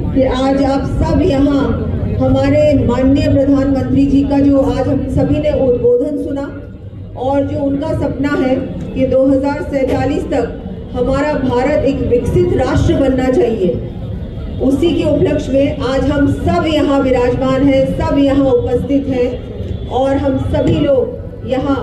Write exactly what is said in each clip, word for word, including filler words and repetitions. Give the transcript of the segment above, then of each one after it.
कि आज आप सब यहाँ हमारे माननीय प्रधानमंत्री जी का जो आज हम सभी ने उद्बोधन सुना और जो उनका सपना है कि दो हजार सैतालीस तक हमारा भारत एक विकसित राष्ट्र बनना चाहिए, उसी के उपलक्ष्य में आज हम सब यहाँ विराजमान हैं, सब यहाँ उपस्थित हैं और हम सभी लोग यहाँ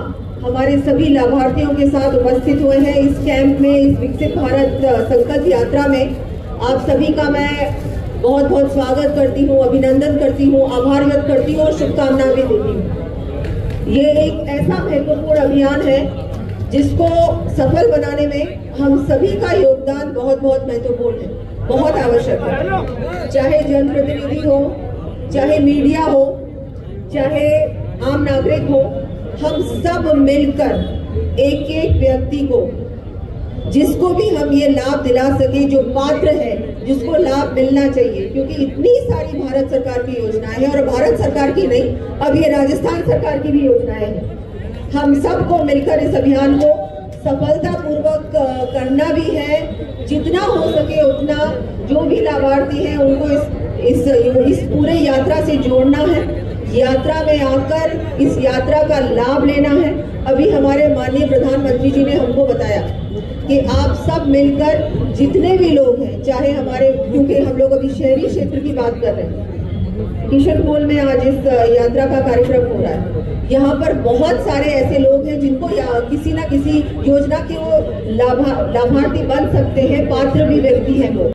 हमारे सभी लाभार्थियों के साथ उपस्थित हुए हैं इस कैंप में, इस विकसित भारत संकल्प यात्रा में। आप सभी का मैं बहुत बहुत स्वागत करती हूँ, अभिनंदन करती हूँ, आभार व्यक्त करती हूँ और शुभकामनाएं भी देती हूँ। ये एक ऐसा महत्वपूर्ण अभियान है जिसको सफल बनाने में हम सभी का योगदान बहुत बहुत महत्वपूर्ण है, बहुत आवश्यक है। चाहे जनप्रतिनिधि हो, चाहे मीडिया हो, चाहे आम नागरिक हो, हम सब मिलकर एक एक व्यक्ति को, जिसको भी हम ये लाभ दिला सके, जो पात्र है, जिसको लाभ मिलना चाहिए, क्योंकि इतनी सारी भारत सरकार की योजनाएं हैं और भारत सरकार की नहीं, अब ये राजस्थान सरकार की भी योजनाएं हैं। हम सबको मिलकर इस अभियान को सफलतापूर्वक करना भी है, जितना हो सके उतना जो भी लाभार्थी हैं उनको इस इस इस पूरे यात्रा से जोड़ना है, यात्रा में आकर इस यात्रा का लाभ लेना है। अभी हमारे माननीय प्रधानमंत्री जी ने हमको बताया कि आप सब मिलकर जितने भी लोग हैं, चाहे हमारे, क्योंकि हम लोग अभी शहरी क्षेत्र की बात कर रहे हैं, किशनपोल में आज इस यात्रा का कार्यक्रम हो रहा है। यहाँ पर बहुत सारे ऐसे लोग हैं जिनको किसी ना किसी योजना के वो लाभा लाभार्थी बन सकते हैं, पात्र भी व्यक्ति हैं वो।